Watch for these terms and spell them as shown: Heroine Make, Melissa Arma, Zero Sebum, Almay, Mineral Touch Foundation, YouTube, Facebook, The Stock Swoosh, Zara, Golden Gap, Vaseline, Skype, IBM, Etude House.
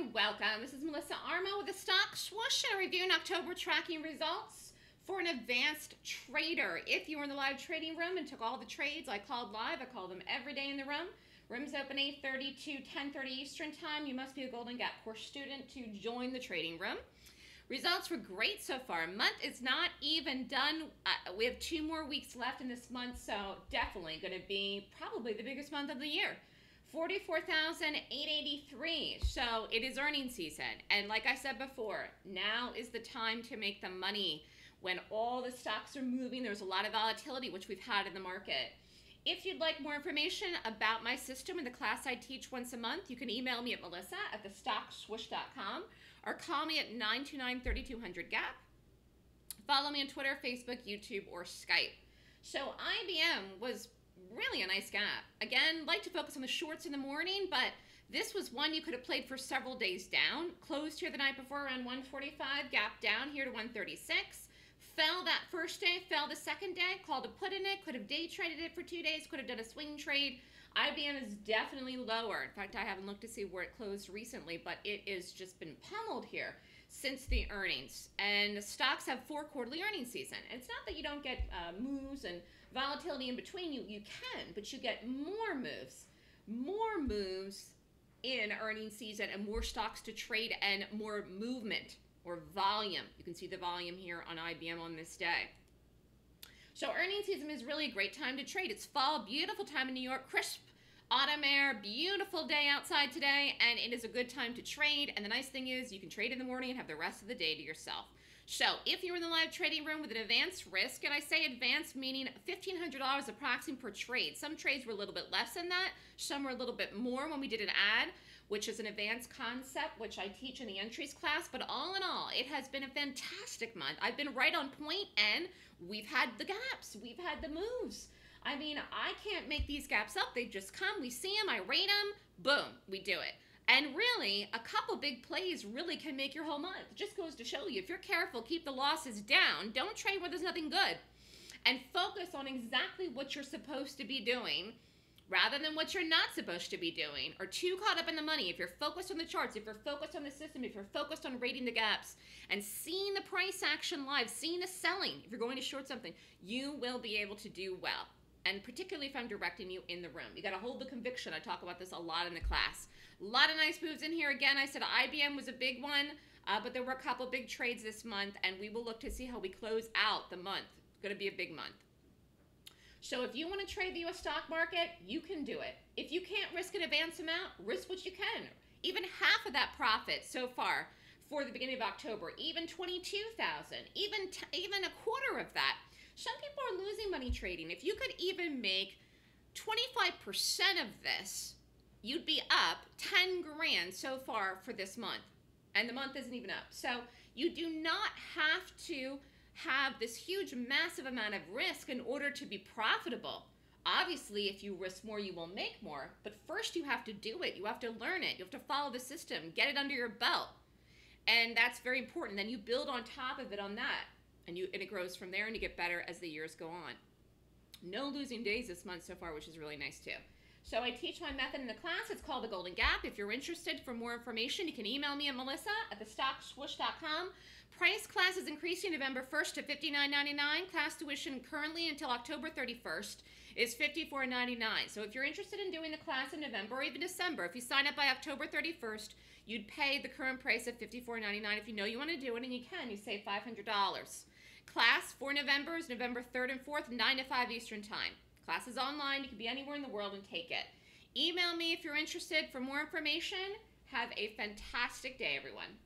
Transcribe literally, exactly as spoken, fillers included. and welcome. This is Melissa Arma with The Stock Swoosh, and a review in October tracking results for an advanced trader. If you were in the live trading room and took all the trades I called live, I call them every day in the room. Rooms open eight thirty to ten thirty Eastern Time. You must be a Golden Gap course student to join the trading room. Results were great so far. Month is not even done. Uh, we have two more weeks left in this month, so definitely going to be probably the biggest month of the year. forty-four thousand eight hundred eighty-three dollars. So it is earnings season. And like I said before, now is the time to make the money. When all the stocks are moving, there's a lot of volatility, which we've had in the market. If you'd like more information about my system and the class I teach once a month, you can email me at melissa at the stock swoosh dot com or call me at nine two nine, three two zero zero, G A P. Follow me on Twitter, Facebook, YouTube, or Skype. So I B M was really a nice gap. Again, like to focus on the shorts in the morning, but this was one you could have played for several days down. Closed here the night before around one forty-five, gap down here to one thirty-six. Fell that first day, fell the second day, called a put in it, could have day traded it for two days, could have done a swing trade. I B M is definitely lower. In fact, I haven't looked to see where it closed recently, but it has just been pummeled here since the earnings. And the stocks have four quarterly earnings season. It's not that you don't get uh, moves and volatility in between. You, you can, but you get more moves, more moves in earnings season and more stocks to trade and more movement or volume. You can see the volume here on I B M on this day. So earnings season is really a great time to trade. It's fall, beautiful time in New York, crisp autumn air, beautiful day outside today, and it is a good time to trade. And the nice thing is you can trade in the morning and have the rest of the day to yourself. So if you're in the live trading room with an advanced risk, and I say advanced meaning fifteen hundred dollars approximately per trade. Some trades were a little bit less than that. Some were a little bit more when we did an ad, which is an advanced concept, which I teach in the entries class. But all in all, it has been a fantastic month. I've been right on point, and we've had the gaps. We've had the moves. I mean, I can't make these gaps up. They just come. We see them. I rate them. Boom. We do it. And really, a couple big plays really can make your whole month. It just goes to show you, if you're careful, keep the losses down. Don't trade where there's nothing good. And focus on exactly what you're supposed to be doing rather than what you're not supposed to be doing, or too caught up in the money. If you're focused on the charts, if you're focused on the system, if you're focused on rating the gaps and seeing the price action live, seeing the selling, if you're going to short something, you will be able to do well. And particularly if I'm directing you in the room. You gotta hold the conviction. I talk about this a lot in the class. A lot of nice moves in here. Again, I said I B M was a big one, uh, but there were a couple big trades this month, and we will look to see how we close out the month. It's gonna be a big month. So if you wanna trade the U S stock market, you can do it. If you can't risk an advance amount, risk what you can. Even half of that profit so far for the beginning of October, even twenty-two thousand, even, t even a quarter of that. Some people are losing money trading. If you could even make twenty-five percent of this, you'd be up ten grand so far for this month. And the month isn't even up. So you do not have to have this huge, massive amount of risk in order to be profitable. Obviously, if you risk more, you will make more. But first, you have to do it. You have to learn it. You have to follow the system. Get it under your belt. And that's very important. Then you build on top of it on that. And, you, and it grows from there, and you get better as the years go on. No losing days this month so far, which is really nice too. So I teach my method in the class. It's called the Golden Gap. If you're interested for more information, you can email me at melissa at the stock swoosh dot com. Price class is increasing November first to fifty-nine ninety-nine. Class tuition currently until October thirty-first is fifty-four ninety-nine. So if you're interested in doing the class in November or even December, if you sign up by October thirty-first, you'd pay the current price of fifty-four ninety-nine. If you know you want to do it, and you can, you save five hundred dollars. Class for November is November third and fourth, nine to five Eastern Time. Class is online. You can be anywhere in the world and take it. Email me if you're interested for more information. Have a fantastic day, everyone.